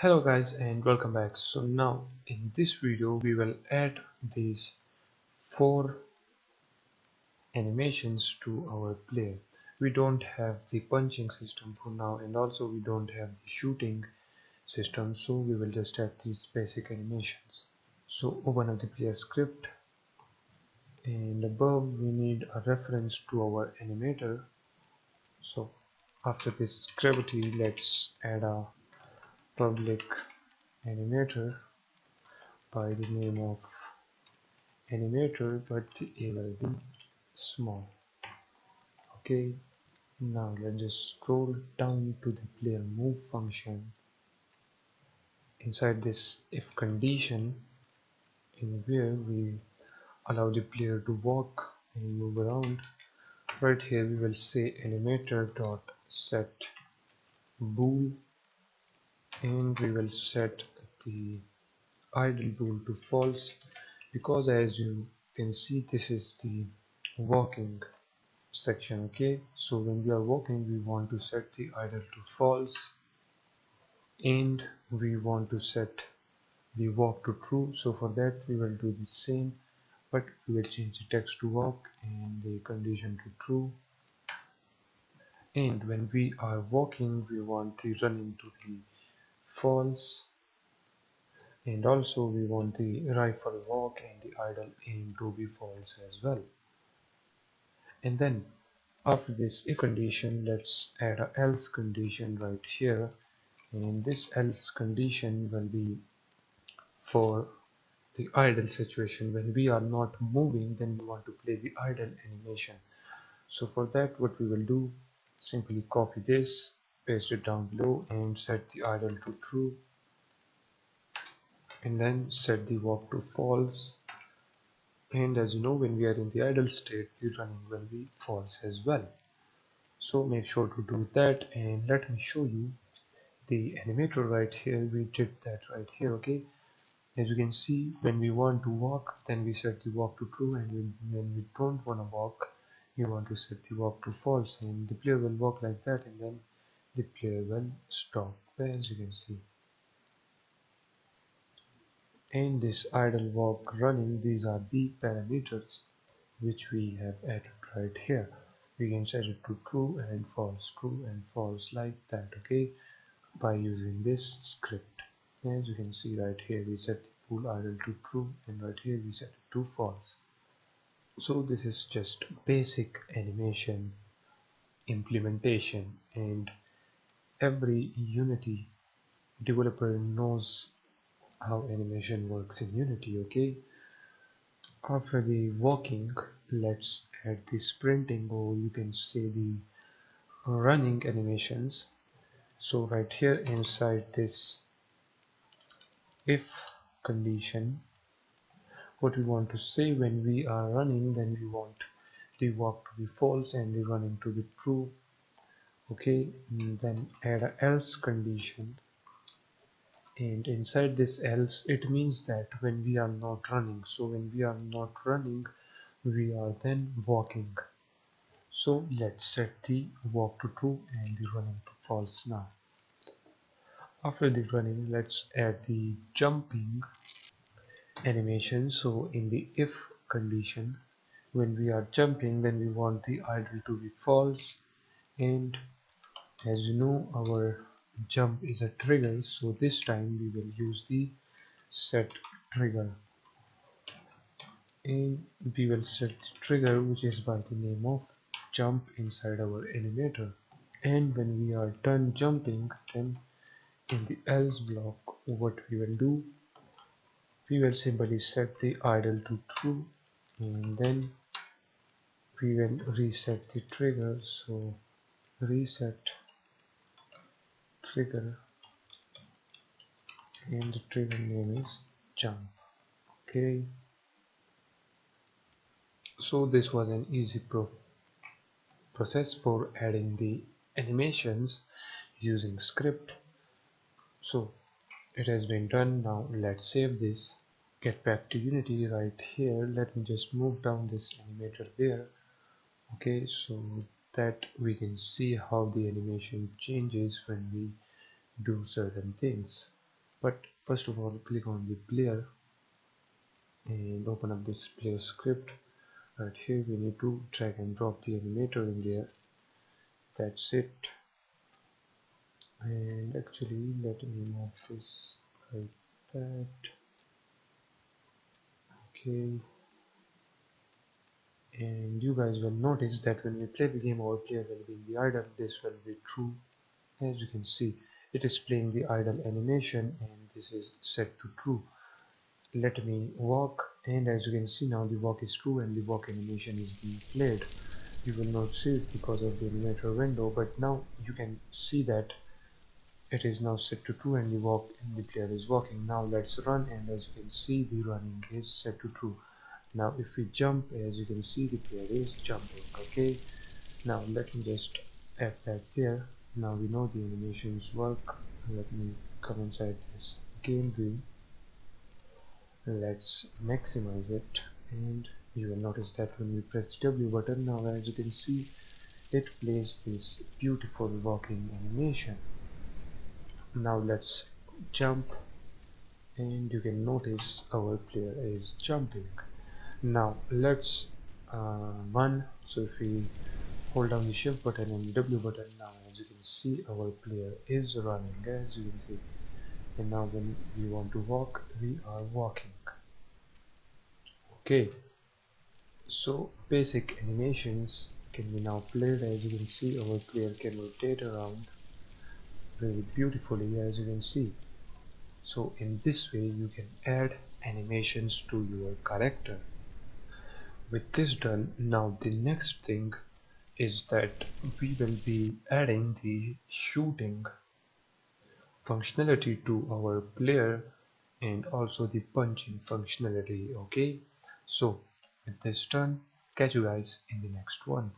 Hello guys and welcome back. So now in this video we will add these 4 animations to our player. We don't have the punching system for now, and also we don't have the shooting system, so we will just add these basic animations. So open up the player script, and above we need a reference to our animator. So after this gravity, let's add a public animator by the name of animator, but the A will be small. Okay, now let's just scroll down to the player move function. Inside this if condition, in where we allow the player to walk and move around, right here we will say animator dot set bool, and we will set the idle bool to false, because as you can see this is the walking section. Okay, so when we are walking we want to set the idle to false, and we want to set the walk to true. So for that we will do the same, but we will change the text to walk and the condition to true. And when we are walking we want the running to the false, and also we want the rifle walk and the idle aim to be false as well. And then after this if condition, let's add a else condition right here, and this else condition will be for the idle situation. When we are not moving, then we want to play the idle animation. So for that what we will do, simply copy this, paste it down below, and set the idle to true, and then set the walk to false. And as you know, when we are in the idle state the running will be false as well, so make sure to do that. And let me show you the animator right here. We did that right here. Okay, as you can see, when we want to walk then we set the walk to true, and when we don't want to walk we want to set the walk to false, and the player will walk like that, and then the player will stop, as you can see. And this idle, walk, running, these are the parameters which we have added right here. We can set it to true and false like that, okay, by using this script. As you can see right here we set the bool idle to true, and right here we set it to false. So this is just basic animation implementation, and every Unity developer knows how animation works in Unity. Okay, after the walking let's add the sprinting, or you can say the running animations. So right here inside this if condition, what we want to say, when we are running then we want the walk to be false and the running to be true. Okay, and then add a else condition, and inside this else it means that when we are not running, so when we are not running we are then walking. So let's set the walk to true and the running to false. Now after the running let's add the jumping animation. So in the if condition, when we are jumping then we want the idle to be false, and as you know our jump is a trigger, so this time we will use the set trigger, and we will set the trigger which is by the name of jump inside our animator. And when we are done jumping, then in the else block what we will do, we will simply set the idle to true, and then we will reset the trigger. So reset trigger, and the trigger name is jump. Okay, so this was an easy process for adding the animations using script. So it has been done. Now let's save this, get back to Unity. Right here let me just move down this animator there. Okay, so that we can see how the animation changes when we do certain things. But first of all, click on the player and open up this player script. Right here we need to drag and drop the animator in there. That's it. And actually let me move this like that. Okay, and you guys will notice that when we play the game, our player will be in the idle. This will be true. As you can see, it is playing the idle animation, and this is set to true. Let me walk, and as you can see now the walk is true and the walk animation is being played. You will not see it because of the animator window, but now you can see that it is now set to true and the walk and the player is walking. Now let's run, and as you can see the running is set to true. Now if we jump, as you can see the player is jumping. Okay, now let me just add that there. Now we know the animations work. Let me come inside this game view. Let's maximize it, and you will notice that when we press the W button, now as you can see it plays this beautiful walking animation. Now let's jump, and you can notice our player is jumping. Now let's run. So if we hold down the shift button and W button, now as you can see our player is running, as you can see. And now when we want to walk, we are walking. Okay, so basic animations can be now played. As you can see, our player can rotate around really beautifully, as you can see. So in this way you can add animations to your character. With this done, now the next thing is that we will be adding the shooting functionality to our player, and also the punching functionality. Okay, so with this done, catch you guys in the next one.